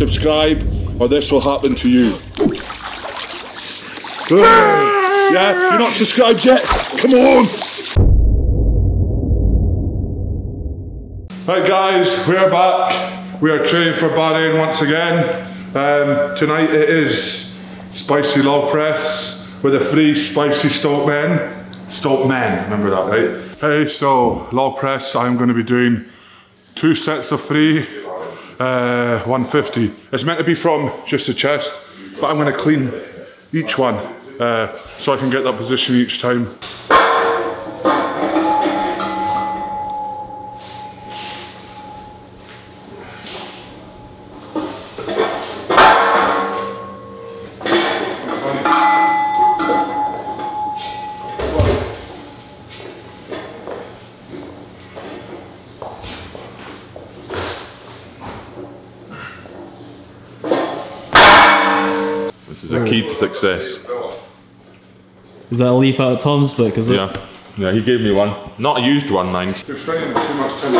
subscribe, or this will happen to you. Yeah, you're not subscribed yet? Come on! Right guys, we're back. We are training for Bahrain once again. Tonight it is Spicy Log Press with the three Spicy Stoltman. Stoltman, remember that, right? Hey, so Log Press, I'm going to be doing 2 sets of 3, 150. It's meant to be from just the chest, but I'm going to clean each one so I can get that position each time. This is a key to success. Is that a leaf out of Tom's book, is it? Yeah. Yeah, he gave me one. Not a used one, mind. You're spending too much time.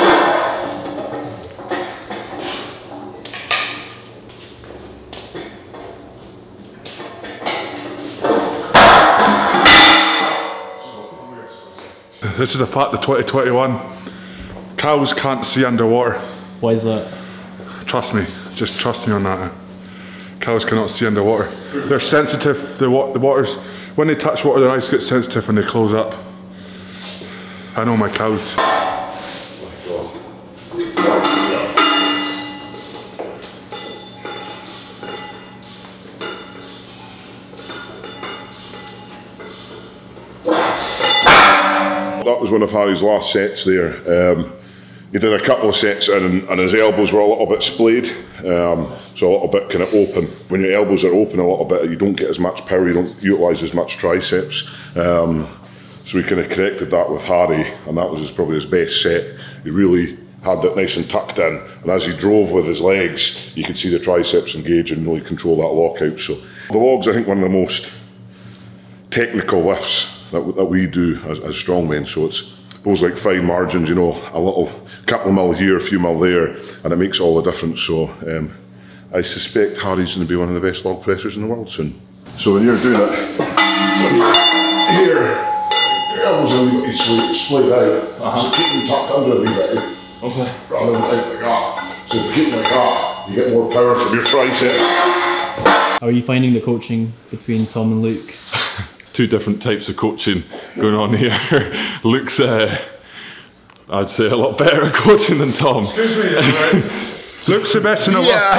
This is a fact of 2021. Cows can't see underwater. Why is that? Trust me. Just trust me on that. Cows cannot see underwater. They're sensitive, the waters, when they touch water their eyes get sensitive and they close up. I know my cows. That was one of Harry's last sets there. He did a couple of sets and his elbows were a little bit splayed, so a little bit kind of open. When your elbows are open a little bit, you don't get as much power, you don't utilise as much triceps. So we kind of corrected that with Harry, and that was probably his best set. He really had that nice and tucked in, and as he drove with his legs, you could see the triceps engage and really control that lockout. So the log's, I think, one of the most technical lifts that we do as strongmen, so it's those like fine margins, you know, a little couple of mil here, a few mil there, and it makes all the difference. So I suspect Harry's going to be one of the best log pressers in the world soon. So when you're doing it, here, your elbows are a wee bit splayed out, so keep them tucked under a wee bit, rather than out like that. So if you keep them like that, you get more power from your triceps. How are you finding the coaching between Tom and Luke? Two different types of coaching going on here. Luke's, I'd say, a lot better at coaching than Tom. Excuse me, right? Luke's the best in the world.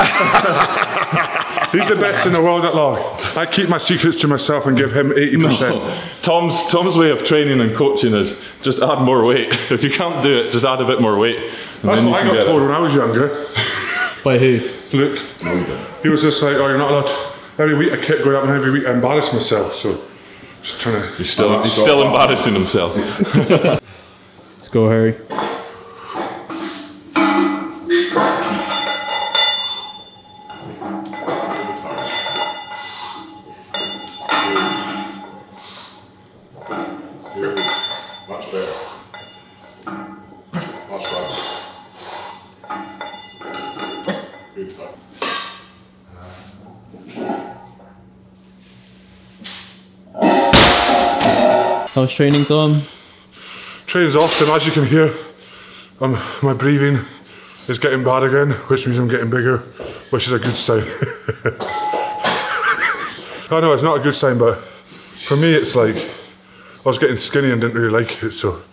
He's the best in the world at log. I keep my secrets to myself and give him 80%. No. Tom's way of training and coaching is just add more weight. If you can't do it, just add a bit more weight. That's what I got told when I was younger. By who? Luke. He was just like, oh, you're not allowed. Every week I kept going up and every week I embarrassed myself. So. Just trying to he's still embarrassing himself. Let's go, Harry. Much better. Much better. Good time. How's training, Tom? Training's awesome. As you can hear, my breathing is getting bad again, which means I'm getting bigger, which is a good sign. I know it's not a good sign, but for me it's like I was getting skinny and didn't really like it, so.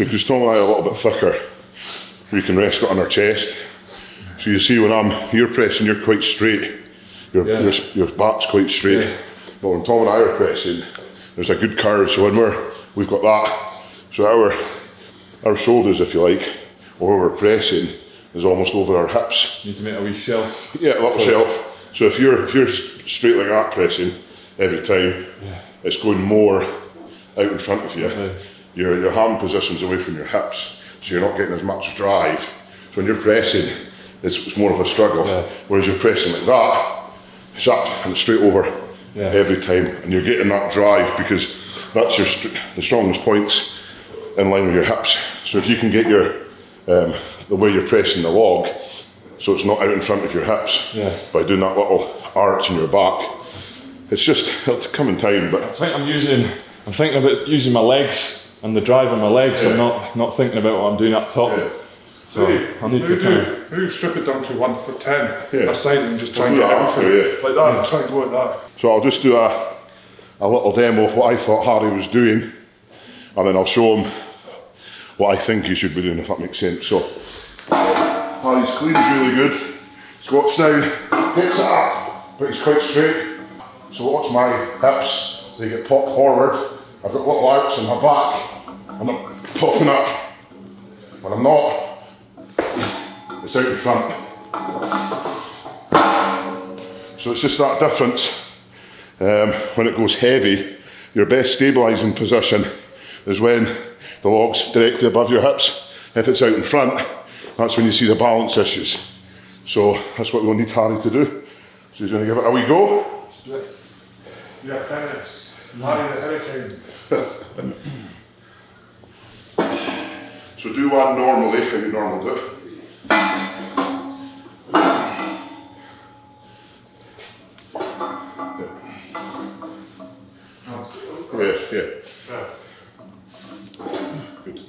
So because Tom and I are a little bit thicker, we can rest it on our chest. So you see when you're pressing, you're quite straight. Your back's quite straight. Yeah. But when Tom and I are pressing, there's a good curve. So when we've got that, so our shoulders, if you like, or we're pressing, is almost over our hips. You need to make a wee shelf. Yeah, a little shelf. So if you're straight like that pressing every time, it's going more out in front of you. Your hand position's away from your hips, so you're not getting as much drive. So when you're pressing, it's more of a struggle. Whereas you're pressing like that, it's up and it's straight over every time, and you're getting that drive because that's the strongest points in line with your hips. So if you can get your the way you're pressing the log, so it's not out in front of your hips, by doing that little arch in your back, it's just, it'll come in time. But I think I'm thinking about using my legs and the drive on my legs. I'm not thinking about what I'm doing up top. So I need to strip it down to 1 foot 10 aside and just try and get everything like that. Try and go at that. So I'll just do a little demo of what I thought Harry was doing, and then I'll show him what I think you should be doing, if that makes sense. So Harry's clean is really good. Squats down, hips up, but he's quite straight. So watch my hips, they get popped forward. I've got little arcs in my back. I'm not popping up, but I'm not. It's out in front. So it's just that difference. When it goes heavy, your best stabilising position is when the log's directly above your hips. If it's out in front, that's when you see the balance issues. So that's what we'll need Harry to do. So he's going to give it a wee go. Yeah, tennis. Harry the hurricane. So do one normally, how you normally do it. Yeah. Good. Good.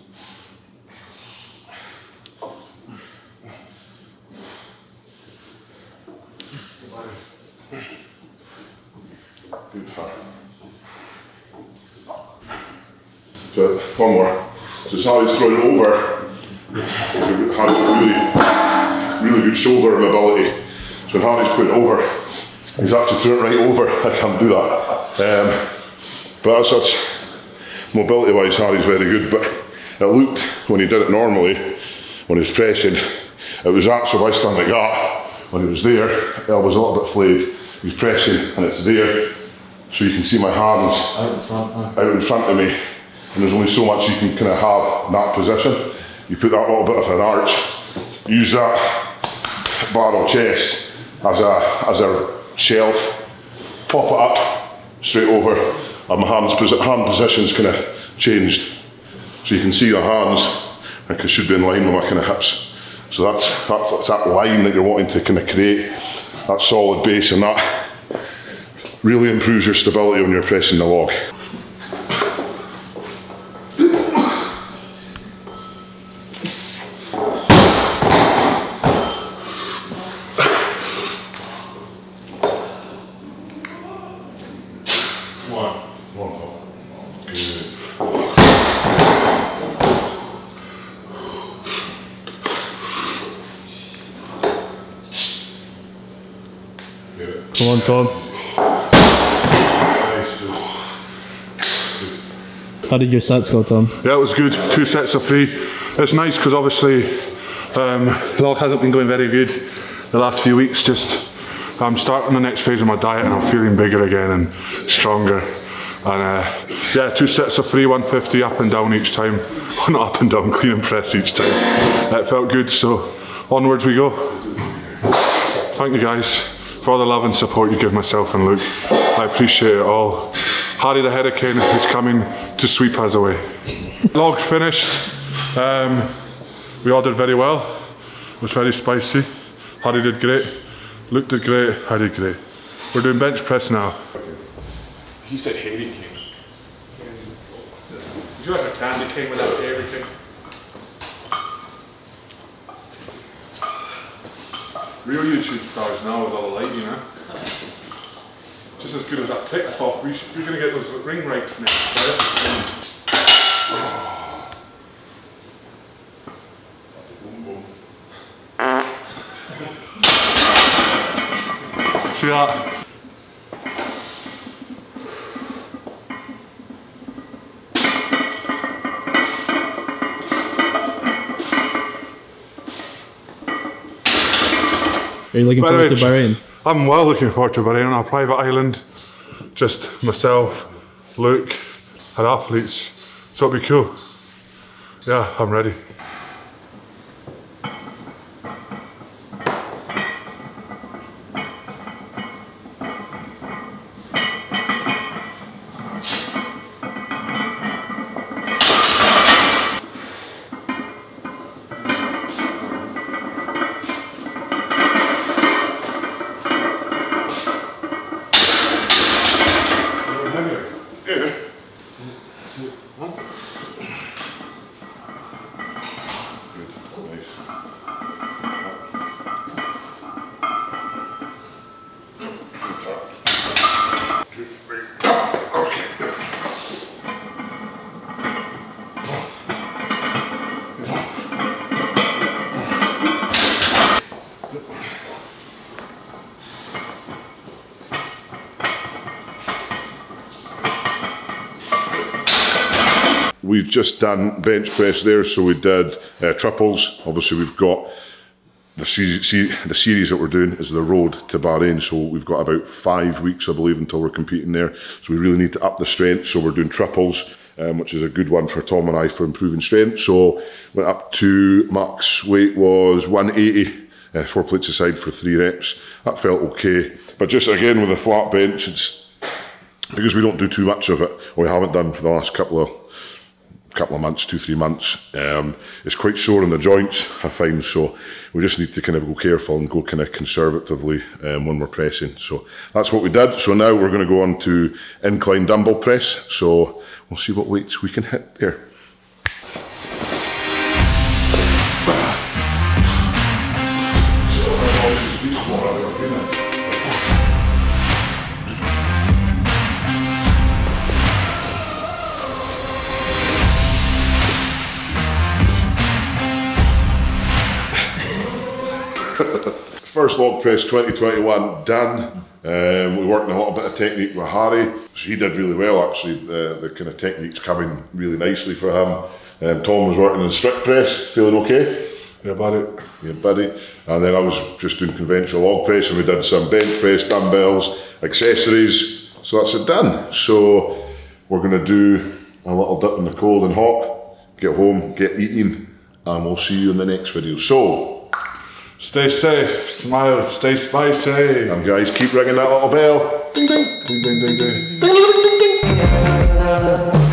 So one more. So Sally's thrown over. Harry's got really good shoulder mobility. So when Harry's put it over, he's actually threw it right over. I can't do that. But as such, mobility wise, Harry's very good, but it looked, when he did it normally, when he was pressing, it was actually, if I stand like that, when he was there, elbows was a little bit flayed, he's pressing and it's there, so you can see my hands out in front of me, and there's only so much you can kind of have in that position. You put that little bit of an arch, use that barrel chest as a shelf, pop it up, straight over, and my hand position's kind of changed. So you can see the hands, like it should be in line with my kind of hips. So that's that line that you're wanting to kind of create, that solid base, and that really improves your stability when you're pressing the log. Come on, Tom. How did your sets go, Tom? Yeah, it was good. 2 sets of 3. It's nice because obviously log hasn't been going very good the last few weeks. Just I'm starting the next phase of my diet and I'm feeling bigger again and stronger. And yeah, 2 sets of 3, 150 up and down each time. Not up and down, clean and press each time. It felt good, so onwards we go. Thank you guys for all the love and support you give myself and Luke. I appreciate it all. Harry the Hurricane is coming to sweep us away. Log finished. We all did very well. It was very spicy. Harry did great. Luke did great. I did great. We're doing bench press now. He said Harry King. Would you like a candy cane without Harry King? Real YouTube stars now with all the light, you know. Just as good as that TikTok. We're going to get those ring rights next, right? through that. Are you looking forward to Bahrain? I'm well looking forward to Bahrain on a private island. Just myself, Luke, and athletes. So it'll be cool. Yeah, I'm ready. We've just done bench press there, so we did triples. Obviously, we've got the series that we're doing is the road to Bahrain, so we've got about 5 weeks, I believe, until we're competing there. So we really need to up the strength, so we're doing triples, which is a good one for Tom and I for improving strength. So went up to max weight was 180, 4 plates aside for 3 reps. That felt okay, but just again with a flat bench, it's because we don't do too much of it, or we haven't done for the last couple of months, 2-3 months. It's quite sore in the joints, I find, so we just need to kind of go careful and go kind of conservatively when we're pressing. So that's what we did. So now we're going to go on to incline dumbbell press, so we'll see what weights we can hit there. First log press 2021 done. We worked on a little bit of technique with Harry. So he did really well actually. The kind of technique's coming really nicely for him. Tom was working on strict press, feeling okay? Yeah, buddy. Yeah, buddy. And then I was just doing conventional log press, and we did some bench press, dumbbells, accessories. So that's it done. So we're going to do a little dip in the cold and hot, get home, get eating, and we'll see you in the next video. So, stay safe, smile, stay spicy. And guys, keep ringing that little bell. Ding, ding, ding, ding, ding, ding. Ding, ding, ding, ding, ding.